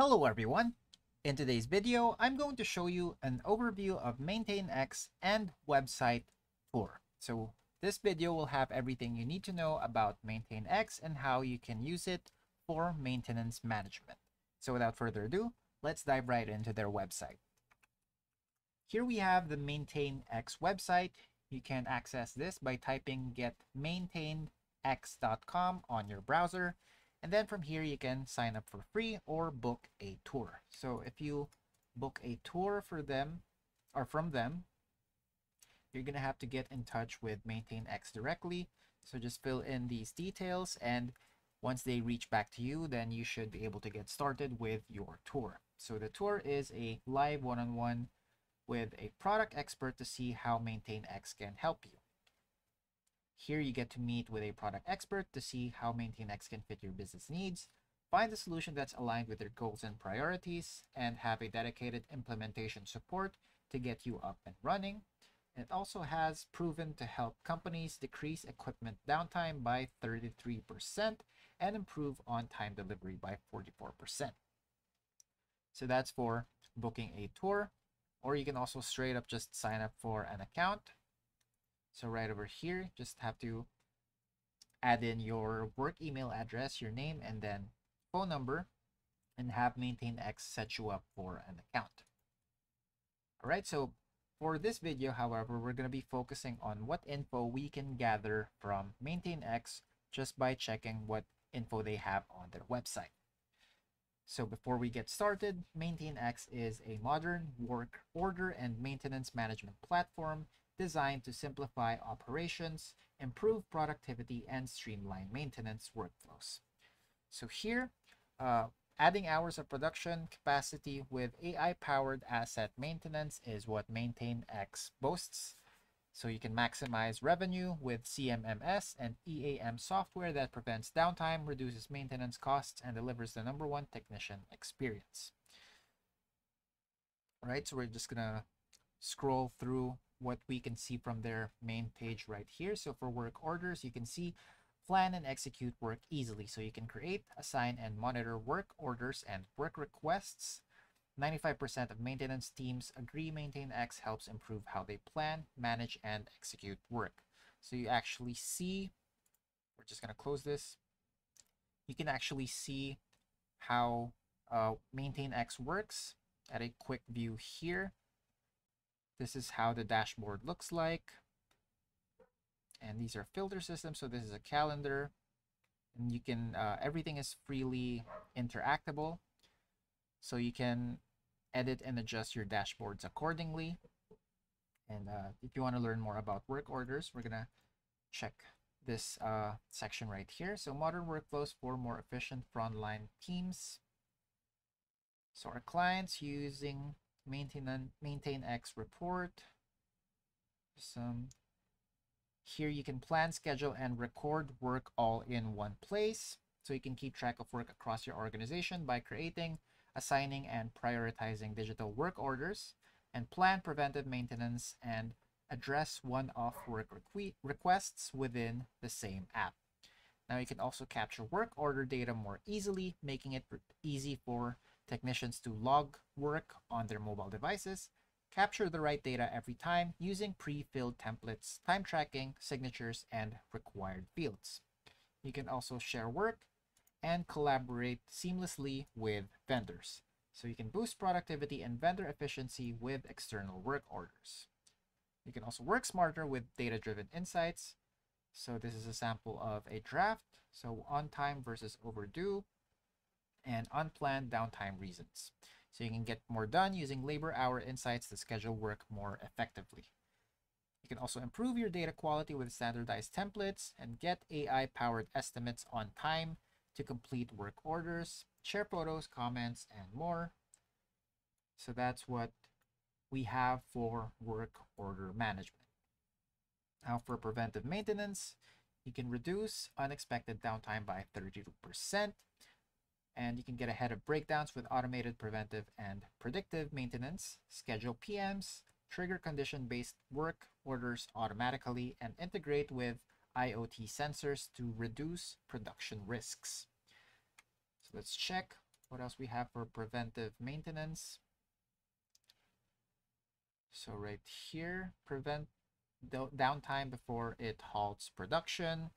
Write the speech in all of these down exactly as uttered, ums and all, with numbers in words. Hello everyone! In today's video, I'm going to show you an overview of MaintainX and website tour. So this video will have everything you need to know about MaintainX and how you can use it for maintenance management. So without further ado, let's dive right into their website. Here we have the MaintainX website. You can access this by typing get maintain x dot com on your browser. And then from here, you can sign up for free or book a tour. So if you book a tour for them or from them, you're going to have to get in touch with MaintainX directly. So just fill in these details, and once they reach back to you, then you should be able to get started with your tour. So the tour is a live one-on-one with a product expert to see how MaintainX can help you. Here you get to meet with a product expert to see how MaintainX can fit your business needs, find a solution that's aligned with your goals and priorities, and have a dedicated implementation support to get you up and running. It also has proven to help companies decrease equipment downtime by thirty-three percent and improve on-time delivery by forty-four percent. So that's for booking a tour, or you can also straight up just sign up for an account. So right over here, just have to add in your work email address, your name, and then phone number, and have MaintainX set you up for an account. All right, so for this video, however, we're going to be focusing on what info we can gather from MaintainX just by checking what info they have on their website. So before we get started, MaintainX is a modern work order and maintenance management platform designed to simplify operations, improve productivity, and streamline maintenance workflows. So here, uh, adding hours of production capacity with A I-powered asset maintenance is what MaintainX boasts. So you can maximize revenue with C M M S and E A M software that prevents downtime, reduces maintenance costs, and delivers the number one technician experience. All right, so we're just gonna scroll through what we can see from their main page right here. So for work orders, you can see plan and execute work easily. So you can create, assign, and monitor work orders and work requests. ninety-five percent of maintenance teams agree MaintainX helps improve how they plan, manage, and execute work. So you actually see, we're just going to close this. You can actually see how uh, MaintainX works at a quick view here. This is how the dashboard looks like. And these are filter systems. So this is a calendar. And you can, uh, everything is freely interactable. So you can edit and adjust your dashboards accordingly. And uh, if you want to learn more about work orders, we're going to check this uh, section right here. So modern workflows for more efficient frontline teams. So our clients using MaintainX report. Some here you can plan, schedule, and record work all in one place. So you can keep track of work across your organization by creating, assigning, and prioritizing digital work orders, and plan preventive maintenance and address one-off work requ requests within the same app. Now you can also capture work order data more easily, making it easy for technicians to log work on their mobile devices, capture the right data every time using pre-filled templates, time tracking, signatures, and required fields. You can also share work and collaborate seamlessly with vendors. So you can boost productivity and vendor efficiency with external work orders. You can also work smarter with data-driven insights. So this is a sample of a draft. So on time versus overdue, and unplanned downtime reasons. So you can get more done using labor hour insights to schedule work more effectively. You can also improve your data quality with standardized templates and get A I-powered estimates on time to complete work orders, share photos, comments, and more. So that's what we have for work order management. Now for preventive maintenance, you can reduce unexpected downtime by thirty-two percent. And you can get ahead of breakdowns with automated preventive and predictive maintenance, schedule P Ms, trigger condition-based work orders automatically, and integrate with I O T sensors to reduce production risks. So let's check What else we have for preventive maintenance? So right here, prevent downtime before it halts production.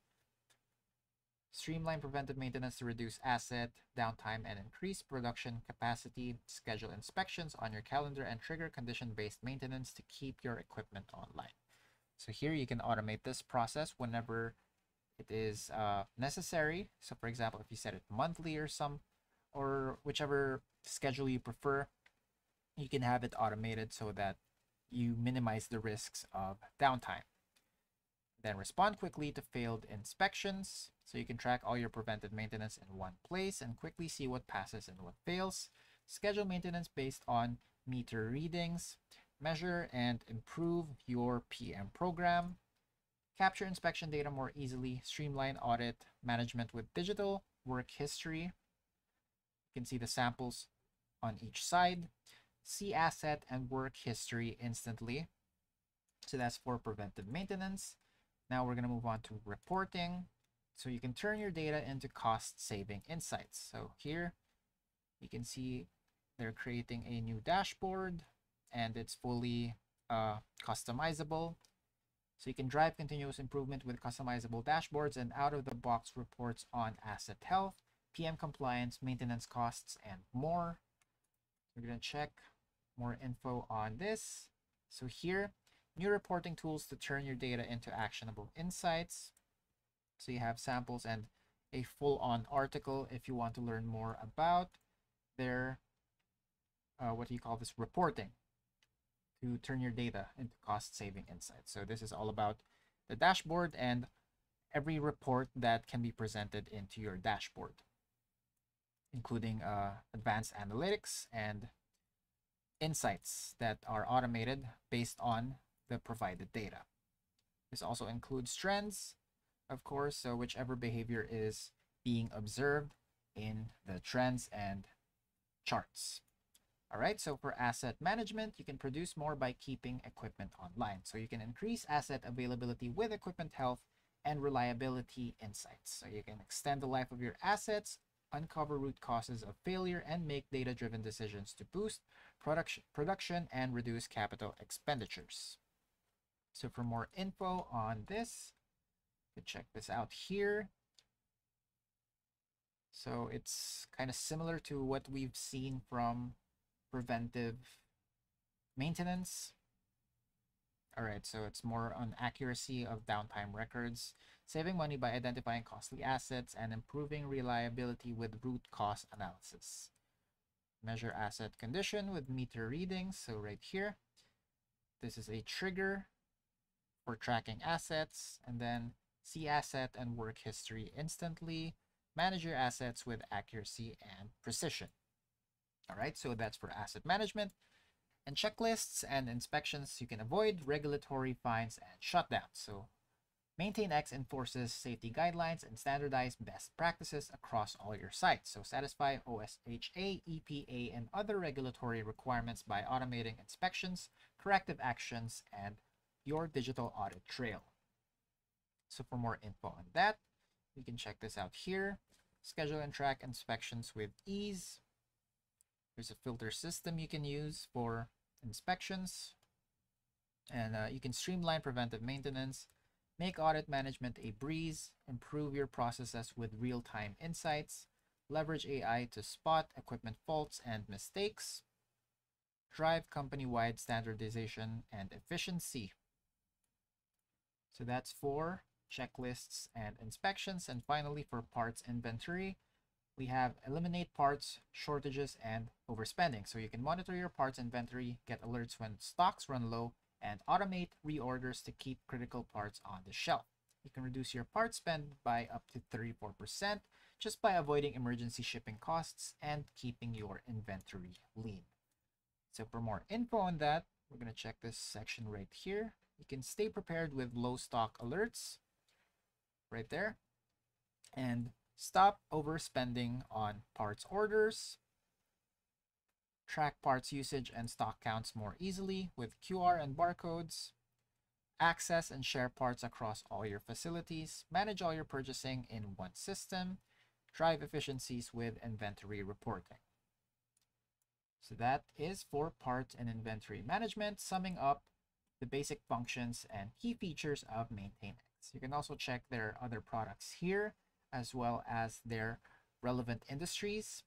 Streamline preventive maintenance to reduce asset downtime and increase production capacity. Schedule inspections on your calendar and trigger condition-based maintenance to keep your equipment online. So here you can automate this process whenever it is uh, necessary. So for example, if you set it monthly or some, or whichever schedule you prefer, you can have it automated so that you minimize the risks of downtime. Then respond quickly to failed inspections. So you can track all your preventive maintenance in one place and quickly see what passes and what fails. Schedule maintenance based on meter readings. Measure and improve your P M program. Capture inspection data more easily. Streamline audit management with digital work history. You can see the samples on each side. See asset and work history instantly. So that's for preventive maintenance. Now we're going to move on to reporting. So you can turn your data into cost-saving insights. So here you can see they're creating a new dashboard and it's fully uh, customizable. So you can drive continuous improvement with customizable dashboards and out-of-the-box reports on asset health, P M compliance, maintenance costs, and more. We're going to check more info on this. So here, new reporting tools to turn your data into actionable insights. So you have samples and a full-on article if you want to learn more about their, uh, what do you call this, reporting to turn your data into cost-saving insights. So this is all about the dashboard and every report that can be presented into your dashboard, including uh, advanced analytics and insights that are automated based on the provided data. This also includes trends, of course, so whichever behavior is being observed in the trends and charts. All right, so for asset management, you can produce more by keeping equipment online. So you can increase asset availability with equipment health and reliability insights. So you can extend the life of your assets, uncover root causes of failure, and make data-driven decisions to boost production, production and reduce capital expenditures. So for more info on this, you can check this out here. So it's kind of similar to what we've seen from preventive maintenance. All right, so it's more on accuracy of downtime records, saving money by identifying costly assets, and improving reliability with root cause analysis. Measure asset condition with meter readings. So right here, this is a trigger for tracking assets, and then see asset and work history instantly. Manage your assets with accuracy and precision. All right, so that's for asset management. And checklists and inspections you can avoid, regulatory fines and shutdowns. So MaintainX enforces safety guidelines and standardized best practices across all your sites. So satisfy OSHA, E P A, and other regulatory requirements by automating inspections, corrective actions, and your digital audit trail. So for more info on that, you can check this out here. Schedule and track inspections with ease. There's a filter system you can use for inspections, and uh, you can streamline preventive maintenance, make audit management a breeze, improve your processes with real-time insights, leverage A I to spot equipment faults and mistakes, drive company-wide standardization and efficiency. So that's for checklists and inspections. And finally, for parts inventory, we have eliminate parts shortages and overspending. So you can monitor your parts inventory, get alerts when stocks run low, and automate reorders to keep critical parts on the shelf. You can reduce your parts spend by up to thirty-four percent just by avoiding emergency shipping costs and keeping your inventory lean. So for more info on that, we're going to check this section right here. You can stay prepared with low stock alerts right there, and stop overspending on parts orders. Track parts usage and stock counts more easily with Q R and barcodes. Access and share parts across all your facilities. Manage all your purchasing in one system. Drive efficiencies with inventory reporting. So that is for part and inventory management, summing up the basic functions and key features of MaintainX. You can also check their other products here, as well as their relevant industries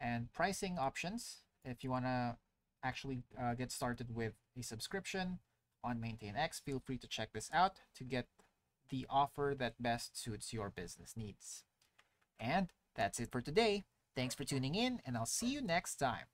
and pricing options if you want to actually uh, get started with a subscription on MaintainX. Feel free to check this out to get the offer that best suits your business needs. And that's it for today. Thanks for tuning in, and I'll see you next time.